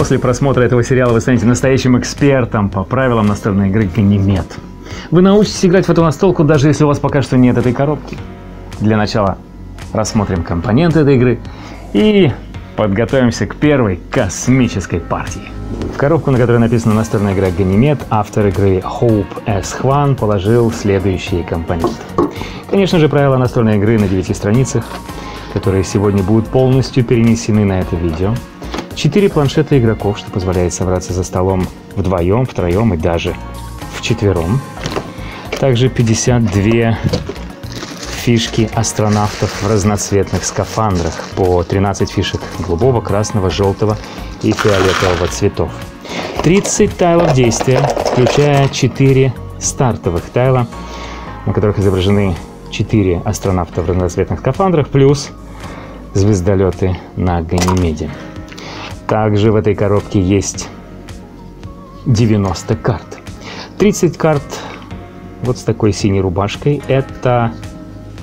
После просмотра этого сериала вы станете настоящим экспертом по правилам настольной игры «Ганимед». Вы научитесь играть в эту настолку, даже если у вас пока что нет этой коробки. Для начала рассмотрим компоненты этой игры и подготовимся к первой космической партии. В коробку, на которой написана настольная игра «Ганимед», автор игры Hope S. Hwang положил следующие компоненты. Конечно же, правила настольной игры на 9 страницах, которые сегодня будут полностью перенесены на это видео. 4 планшета игроков, что позволяет собраться за столом вдвоем, втроем и даже вчетвером. Также 52 фишки астронавтов в разноцветных скафандрах, по 13 фишек голубого, красного, желтого и фиолетового цветов. 30 тайлов действия, включая 4 стартовых тайла, на которых изображены 4 астронавта в разноцветных скафандрах, плюс звездолеты на Ганимеде. Также в этой коробке есть 90 карт. 30 карт вот с такой синей рубашкой. Это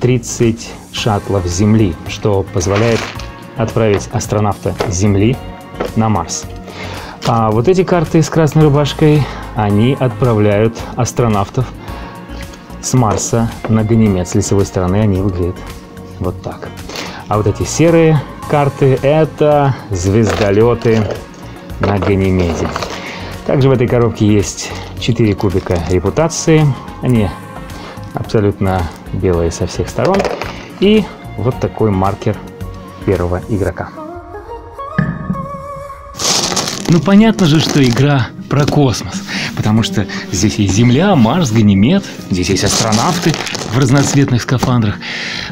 30 шаттлов Земли, что позволяет отправить астронавта Земли на Марс. А вот эти карты с красной рубашкой, они отправляют астронавтов с Марса на Ганимед. С лицевой стороны они выглядят вот так. А вот эти серые карты – это звездолеты на Ганимеде. Также в этой коробке есть 4 кубика репутации. Они абсолютно белые со всех сторон. И вот такой маркер первого игрока. Ну, понятно же, что игра про космос, потому что здесь есть Земля, Марс, Ганимед, здесь есть астронавты в разноцветных скафандрах.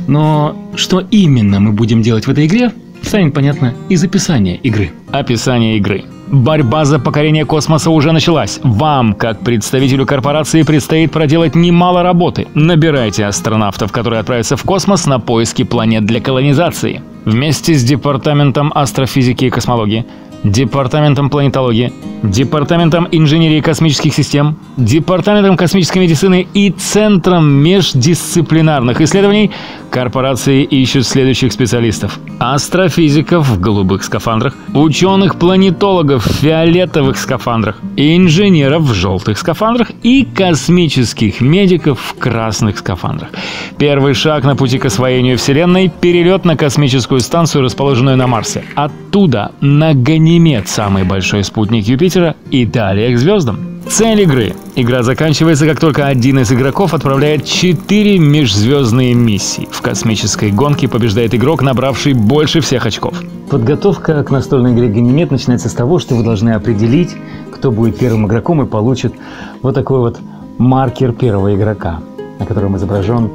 Но что именно мы будем делать в этой игре, станет понятно из описания игры. Описание игры. Борьба за покорение космоса уже началась. Вам, как представителю корпорации, предстоит проделать немало работы. Набирайте астронавтов, которые отправятся в космос на поиски планет для колонизации. Вместе с Департаментом астрофизики и космологии, Департаментом планетологии, Департаментом инженерии космических систем, Департаментом космической медицины и Центром междисциплинарных исследований корпорации ищут следующих специалистов: астрофизиков в голубых скафандрах, ученых-планетологов в фиолетовых скафандрах, инженеров в желтых скафандрах и космических медиков в красных скафандрах. Первый шаг на пути к освоению Вселенной – перелет на космическую станцию, расположенную на Марсе. Оттуда на Ганимед. Ганимед – самый большой спутник Юпитера, и далее к звездам. Цель игры. Игра заканчивается, как только один из игроков отправляет 4 межзвездные миссии. В космической гонке побеждает игрок, набравший больше всех очков. Подготовка к настольной игре «Ганимед» начинается с того, что вы должны определить, кто будет первым игроком, и получит вот такой вот маркер первого игрока, на котором изображен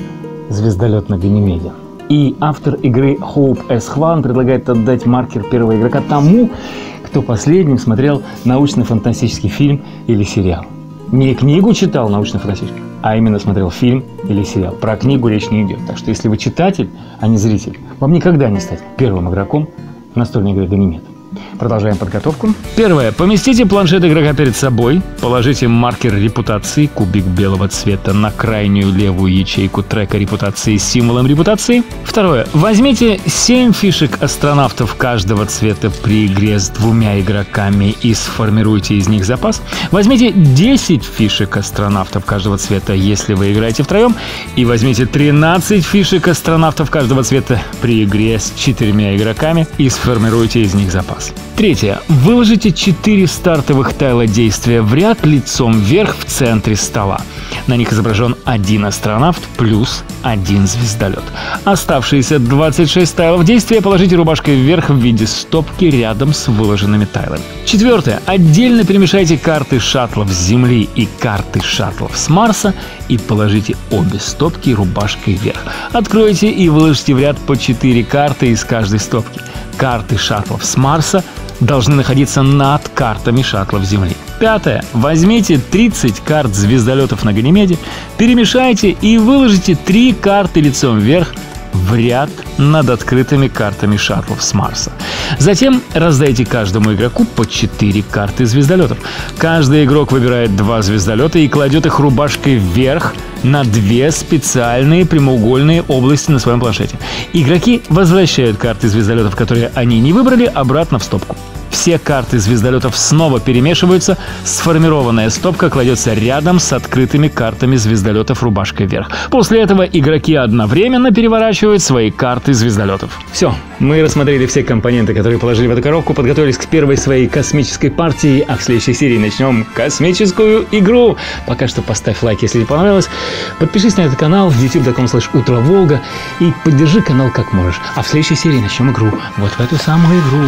звездолет на Ганимеде. И автор игры Hope S. Hwang предлагает отдать маркер первого игрока тому, кто последним смотрел научно-фантастический фильм или сериал. Не книгу читал научно-фантастический, а именно смотрел фильм или сериал. Про книгу речь не идет. Так что если вы читатель, а не зритель, вам никогда не стать первым игроком в настольной игре «Ганимед». Продолжаем подготовку. Первое. Поместите планшет игрока перед собой, положите маркер репутации, кубик белого цвета, на крайнюю левую ячейку трека репутации с символом репутации. Второе. Возьмите 7 фишек астронавтов каждого цвета при игре с 2 игроками и сформируйте из них запас. Возьмите 10 фишек астронавтов каждого цвета, если вы играете втроем, и возьмите 13 фишек астронавтов каждого цвета при игре с 4 игроками и сформируйте из них запас. Третье. Выложите 4 стартовых тайла действия в ряд лицом вверх в центре стола. На них изображен 1 астронавт плюс 1 звездолет. Оставшиеся 26 тайлов действия положите рубашкой вверх в виде стопки рядом с выложенными тайлами. Четвертое. Отдельно перемешайте карты шаттлов с Земли и карты шаттлов с Марса и положите обе стопки рубашкой вверх. Откройте и выложите в ряд по 4 карты из каждой стопки. Карты шаттлов с Марса должны находиться над картами шаттлов Земли. Пятое. Возьмите 30 карт звездолетов на Ганимеде, перемешайте и выложите 3 карты лицом вверх в ряд над открытыми картами шаттлов с Марса. Затем раздайте каждому игроку по 4 карты звездолетов. Каждый игрок выбирает 2 звездолета и кладет их рубашкой вверх на 2 специальные прямоугольные области на своем планшете. Игроки возвращают карты звездолетов, которые они не выбрали, обратно в стопку. Все карты звездолетов снова перемешиваются, сформированная стопка кладется рядом с открытыми картами звездолетов рубашкой вверх. После этого игроки одновременно переворачивают свои карты звездолетов. Все, мы рассмотрели все компоненты, которые положили в эту коробку, подготовились к первой своей космической партии, а в следующей серии начнем космическую игру. Пока что поставь лайк, если тебе понравилось, подпишись на этот канал в youtube.com/утроволга и поддержи канал как можешь. А в следующей серии начнем игру, вот в эту самую игру.